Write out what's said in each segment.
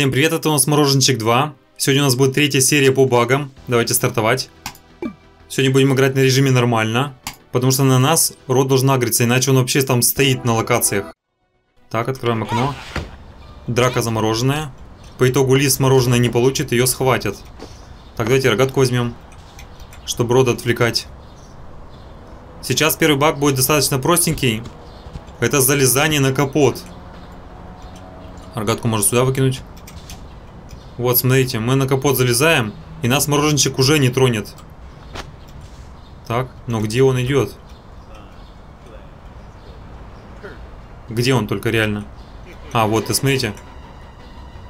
Всем привет, это у нас Мороженщик 2. Сегодня у нас будет третья серия по багам. Давайте стартовать. Сегодня будем играть на режиме нормально, потому что на нас рот должен агриться, иначе он вообще там стоит на локациях. Так, откроем окно. Драка замороженная. По итогу лис мороженое не получит, ее схватят. Так, давайте рогатку возьмем, чтобы рода отвлекать. Сейчас первый баг будет достаточно простенький. Это залезание на капот. Рогатку можно сюда выкинуть. Вот, смотрите, мы на капот залезаем, и нас мороженщик уже не тронет. Так, но где он идет? Где он только реально? А, вот, и смотрите.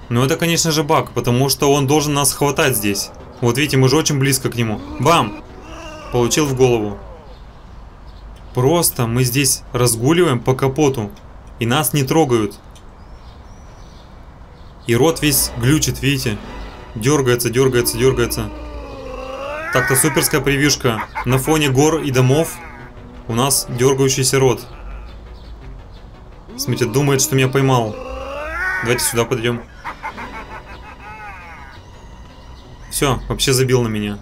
Ну это, конечно же, баг, потому что он должен нас хватать здесь. Вот видите, мы же очень близко к нему. Бам! Получил в голову. Просто мы здесь разгуливаем по капоту, и нас не трогают. И рот весь глючит, видите? Дергается, дергается, дергается. Так-то суперская превьюшка. На фоне гор и домов у нас дергающийся рот. Смотрите, думает, что меня поймал. Давайте сюда подойдем. Все, вообще забил на меня.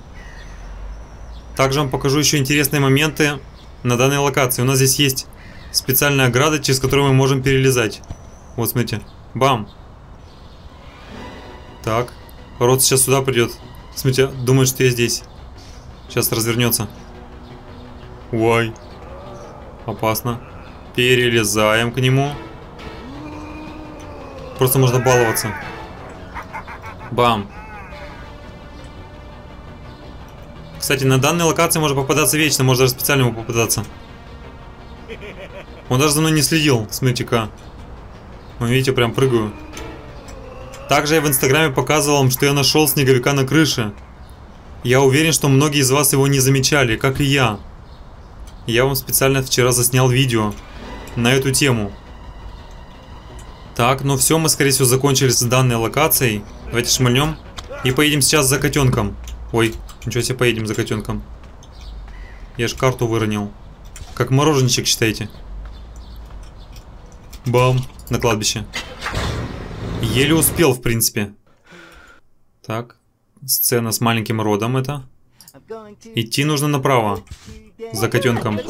Также вам покажу еще интересные моменты на данной локации. У нас здесь есть специальная ограда, через которую мы можем перелезать. Вот, смотрите. Бам! Так. Рот сейчас сюда придет. Смотрите, думает, что я здесь. Сейчас развернется. Ой. Опасно. Перелезаем к нему. Просто можно баловаться. Бам! Кстати, на данной локации можно попадаться вечно, можно даже специально ему попадаться. Он даже за мной не следил, смотрите-ка. Вы видите, прям прыгаю. Также я в инстаграме показывал вам, что я нашел снеговика на крыше. Я уверен, что многие из вас его не замечали, как и я. Я вам специально вчера заснял видео на эту тему. Так, ну все, мы скорее всего закончили с данной локацией. Давайте шмальнем и поедем сейчас за котенком. Ой. Ничего себе, поедем за котенком. Я ж карту выронил. Как мороженщик, считаете? Бам! На кладбище. Еле успел, в принципе. Так. Сцена с маленьким родом это. Идти нужно направо. За котенком.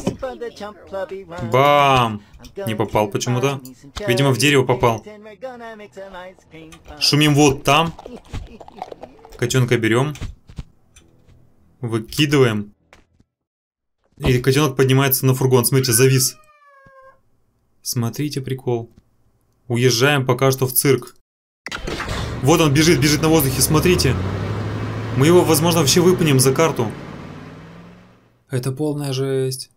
Бам! Не попал почему-то. Видимо, в дерево попал. Шумим вот там. Котенка берем. Выкидываем. И котенок поднимается на фургон. Смотрите, завис. Смотрите, прикол. Уезжаем пока что в цирк. Вот он бежит, бежит на воздухе. Смотрите. Мы его, возможно, вообще выпнем за карту. Это полная жесть.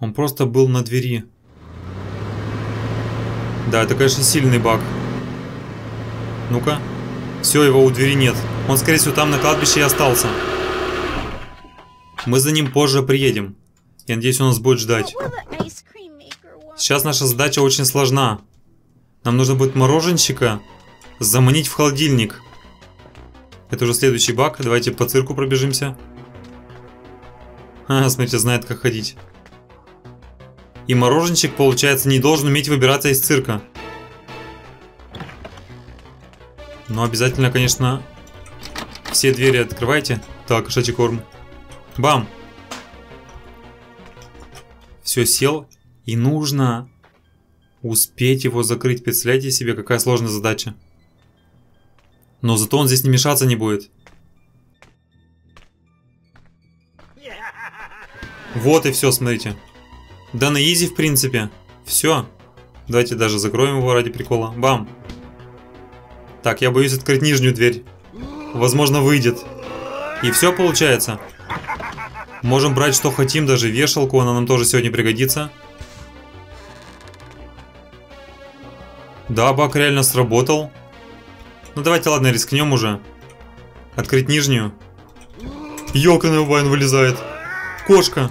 Он просто был на двери. Да, это, конечно, сильный баг. Ну-ка. Все, его у двери нет. Он, скорее всего, там на кладбище и остался. Мы за ним позже приедем. Я надеюсь, он нас будет ждать. Сейчас наша задача очень сложна. Нам нужно будет мороженщика заманить в холодильник. Это уже следующий баг. Давайте по цирку пробежимся. А, смотрите, знает, как ходить. И мороженщик, получается, не должен уметь выбираться из цирка. Но обязательно, конечно, все двери открывайте. Так, кошачий корм. Бам! Все, сел. И нужно успеть его закрыть. Представляете себе, какая сложная задача. Но зато он здесь не мешаться не будет. Вот и все, смотрите. Да на изи, в принципе. Все. Давайте даже закроем его ради прикола. Бам! Так, я боюсь открыть нижнюю дверь. Возможно, выйдет. И все получается. Можем брать, что хотим, даже вешалку, она нам тоже сегодня пригодится. Да, баг реально сработал. Ну давайте, ладно, рискнем уже. Открыть нижнюю. Ёканый вайн вылезает. Кошка.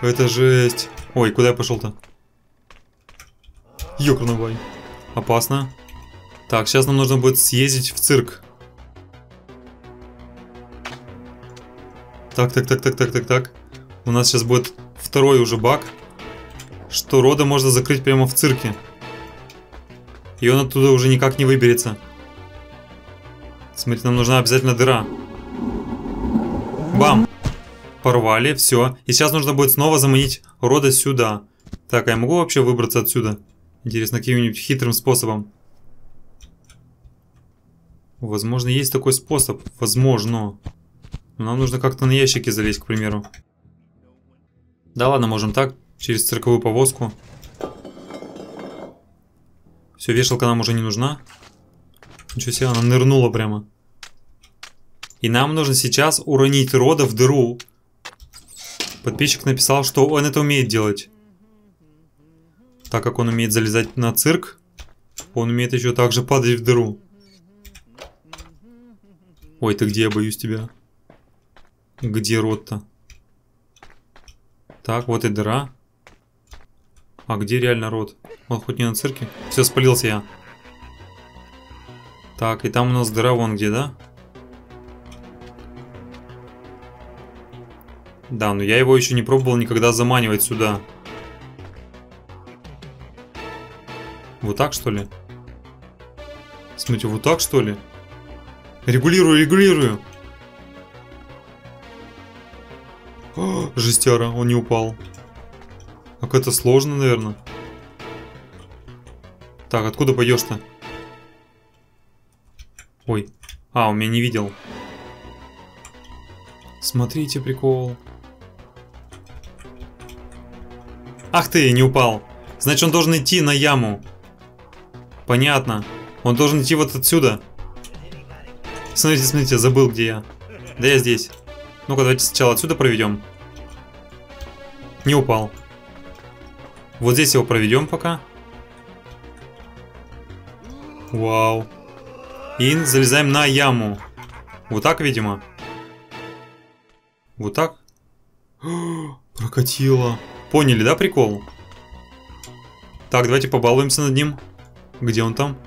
Это жесть. Ой, куда я пошел-то? Ёканый вайн. Опасно. Так, сейчас нам нужно будет съездить в цирк. Так. У нас сейчас будет второй уже баг, что рода можно закрыть прямо в цирке. И он оттуда уже никак не выберется. Смотрите, нам нужна обязательно дыра. Бам! Порвали, все. И сейчас нужно будет снова заманить рода сюда. Так, а я могу вообще выбраться отсюда? Интересно, каким-нибудь хитрым способом. Возможно, есть такой способ. Возможно. Но нам нужно как-то на ящики залезть, к примеру. Да ладно, можем так. Через цирковую повозку. Все, вешалка нам уже не нужна. Ничего себе, она нырнула прямо. И нам нужно сейчас уронить рода в дыру. Подписчик написал, что он это умеет делать. Так как он умеет залезать на цирк, он умеет еще также падать в дыру. Ой, ты где? Я боюсь тебя. Где род-то? Так, вот и дыра. А где реально род? Он хоть не на цирке? Все, спалился я. Так, и там у нас дыра вон где, да? Да, но я его еще не пробовал никогда заманивать сюда. Вот так, что ли? Смотрите, вот так, что ли? Регулирую, регулирую. О, жестяра, он не упал. Как это сложно, наверное. Так, откуда пойдешь-то? Ой. А, он меня не видел. Смотрите, прикол. Ах ты, не упал. Значит, он должен идти на яму. Понятно. Он должен идти вот отсюда. Смотрите, смотрите, забыл, где я. Да я здесь. Ну-ка, давайте сначала отсюда проведем. Не упал. Вот здесь его проведем пока. Вау. И залезаем на яму. Вот так, видимо. Вот так. Прокатило. Поняли, да, прикол? Так, давайте побалуемся над ним. Где он там?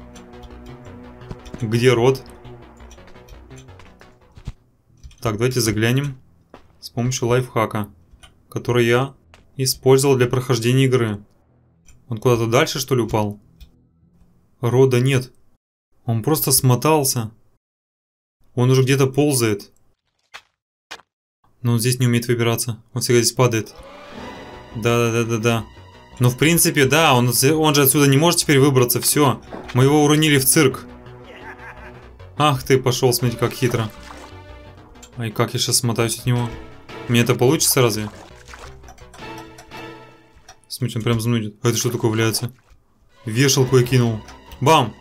Где род? Так, давайте заглянем с помощью лайфхака, который я использовал для прохождения игры. Он куда-то дальше, что ли, упал? Рода нет. Он просто смотался. Он уже где-то ползает. Но он здесь не умеет выбираться. Он всегда здесь падает. Да. Но в принципе, да, он же отсюда не может теперь выбраться. Все, мы его уронили в цирк. Ах ты, пошел, смотри, как хитро. Ай, как я сейчас смотаюсь от него. Мне это получится разве? Смотри, он прям занудит. А это что такое является? Вешалку я кинул. Бам!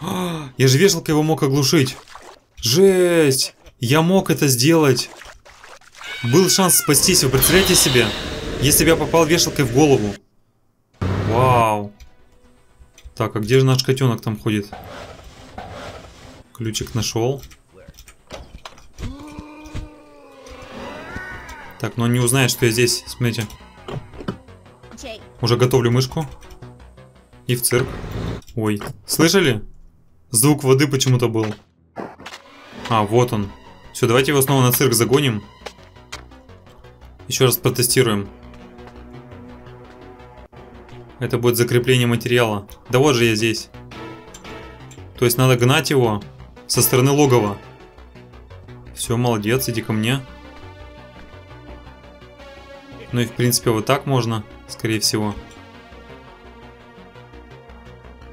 А, я же вешалкой его мог оглушить. Жесть! Я мог это сделать. Был шанс спастись, вы представляете себе? Если бы я попал вешалкой в голову. Вау! Так, а где же наш котенок там ходит? Ключик нашел. Так, но он не узнает, что я здесь. Смотрите. Уже готовлю мышку. И в цирк. Ой. Слышали? Звук воды почему-то был. А, вот он. Все, давайте его снова на цирк загоним. Еще раз протестируем. Это будет закрепление материала. Да вот же я здесь. То есть надо гнать его со стороны логова. Все, молодец, иди ко мне. Ну и в принципе вот так можно, скорее всего.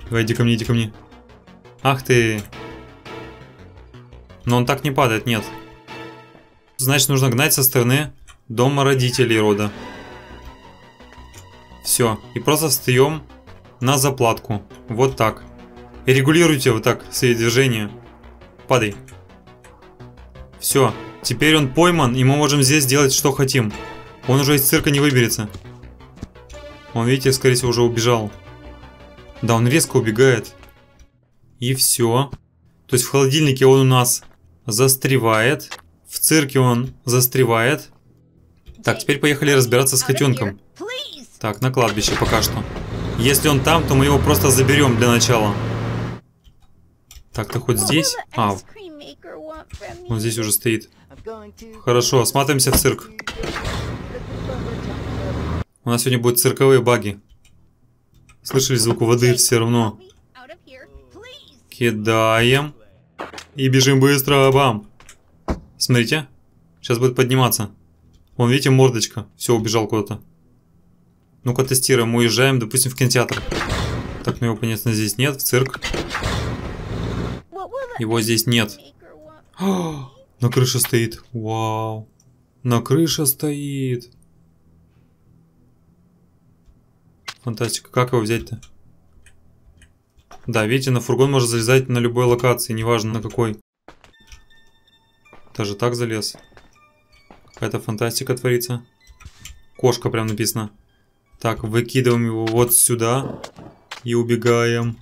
Давай, иди ко мне, иди ко мне. Ах ты. Но он так не падает, нет. Значит, нужно гнать со стороны дома родителей рода. Все, и просто встаем на заплатку. Вот так. И регулируйте вот так свои движения. Падай. Все, теперь он пойман, и мы можем здесь делать, что хотим. Он уже из цирка не выберется. Он, видите, скорее всего, уже убежал. Да, он резко убегает. И все. То есть в холодильнике он у нас застревает. В цирке он застревает. Так, теперь поехали разбираться с котенком. Так, на кладбище пока что. Если он там, то мы его просто заберем для начала. Так, ты хоть здесь? А, он здесь уже стоит. Хорошо, смотримся в цирк. У нас сегодня будут цирковые баги. Слышали звук воды все равно. Кидаем. И бежим быстро, бам. Смотрите, сейчас будет подниматься. Вон, видите, мордочка. Все, убежал куда-то. Ну-ка, тестируем. Мы уезжаем, допустим, в кинотеатр. Так, ну его, конечно, здесь нет, в цирк. Его здесь нет. О, на крыше стоит. Вау. На крыше стоит. Фантастика. Как его взять-то? Да, видите, на фургон можно залезать на любой локации, неважно на какой. Даже так залез. Какая-то фантастика творится. Кошка прям написано. Так, выкидываем его вот сюда. И убегаем.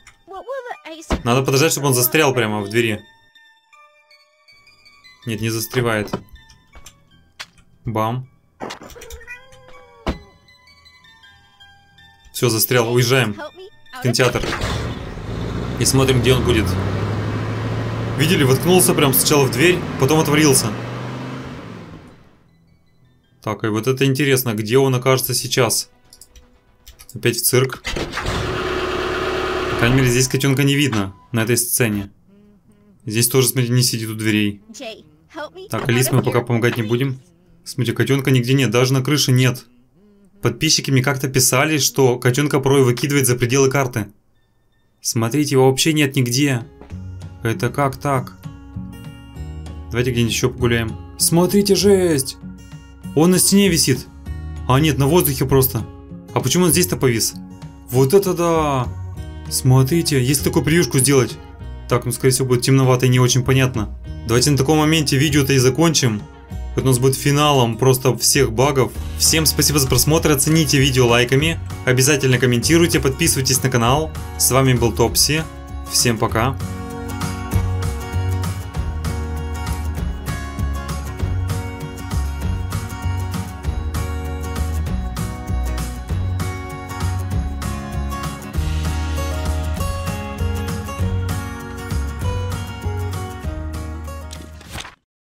Надо подождать, чтобы он застрял прямо в двери. Нет, не застревает. Бам. Все, застрял. Уезжаем в кинотеатр. И смотрим, где он будет. Видели, воткнулся прям сначала в дверь, потом отворился. Так, и вот это интересно, где он окажется сейчас. Опять в цирк. По крайней мере, здесь котенка не видно, на этой сцене. Здесь тоже, смотрите, не сидит у дверей. Так, Алис мы пока помогать не будем. Смотрите, котенка нигде нет, даже на крыше нет. Подписчики мне как-то писали, что котенка порой выкидывает за пределы карты. Смотрите, его вообще нет нигде. Это как так? Давайте где-нибудь еще погуляем. Смотрите, жесть! Он на стене висит. А нет, на воздухе просто. А почему он здесь-то повис? Вот это да! Смотрите, если такую приюшку сделать. Так, ну скорее всего будет темновато и не очень понятно. Давайте на таком моменте видео-то и закончим. Это у нас будет финалом просто всех багов. Всем спасибо за просмотр, оцените видео лайками. Обязательно комментируйте, подписывайтесь на канал. С вами был Топси. Всем пока.